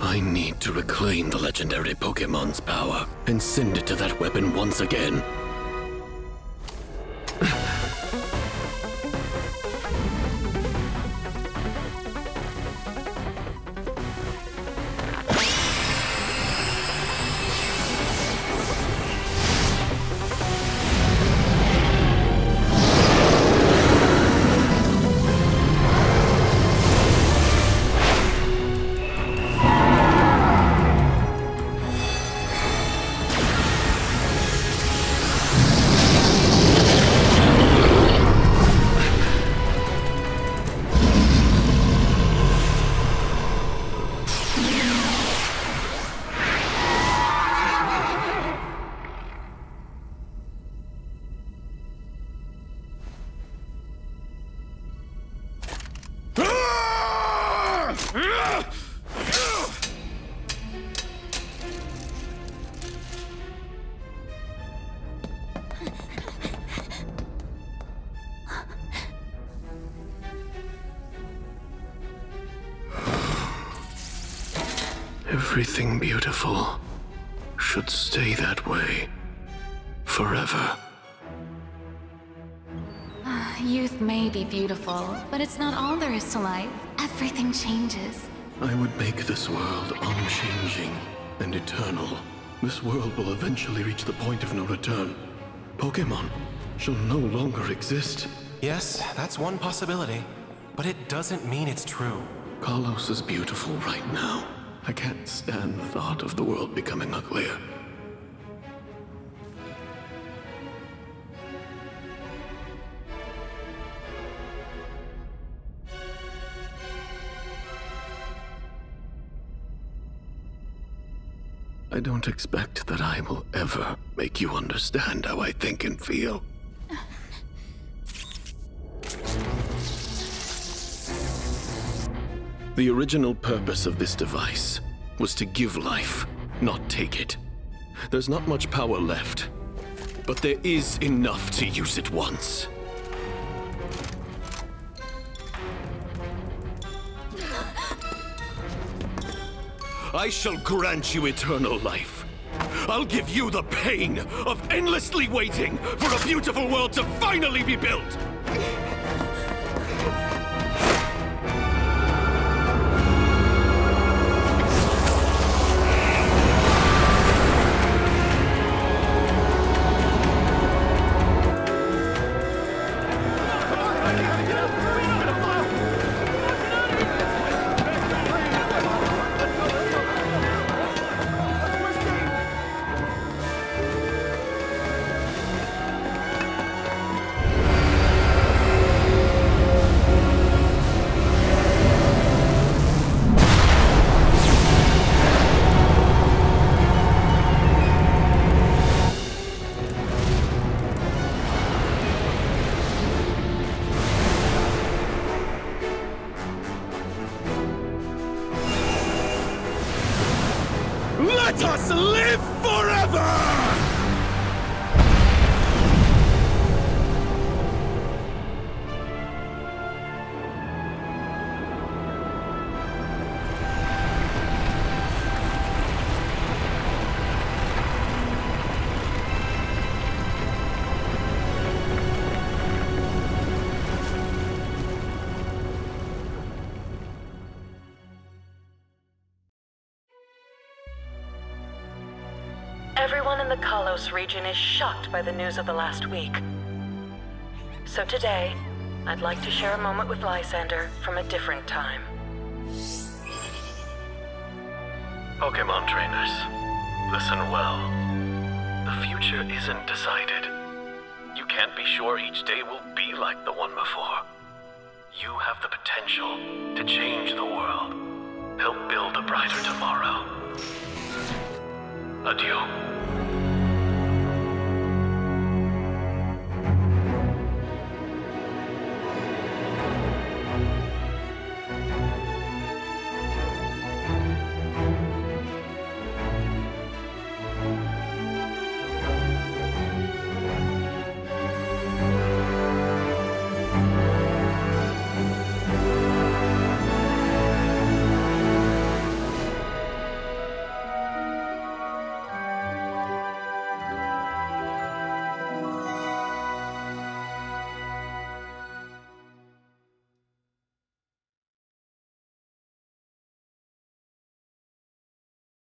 I need to reclaim the legendary Pokemon's power and send it to that weapon once again. Everything beautiful should stay that way forever. Youth may be beautiful, but it's not all there is to life. Everything changes. I would make this world unchanging and eternal. This world will eventually reach the point of no return. Pokémon shall no longer exist. Yes, that's one possibility, but it doesn't mean it's true. Kalos is beautiful right now. I can't stand the thought of the world becoming uglier. I don't expect that I will ever make you understand how I think and feel. The original purpose of this device was to give life, not take it. There's not much power left, but there is enough to use it once. I shall grant you eternal life. I'll give you the pain of endlessly waiting for a beautiful world to finally be built! Let us live forever! Everyone in the Kalos region is shocked by the news of the last week. So today, I'd like to share a moment with Lysandre from a different time. Pokémon trainers, listen well. The future isn't decided. You can't be sure each day will be like the one before. You have the potential to change the world. Help build a brighter tomorrow. Adieu.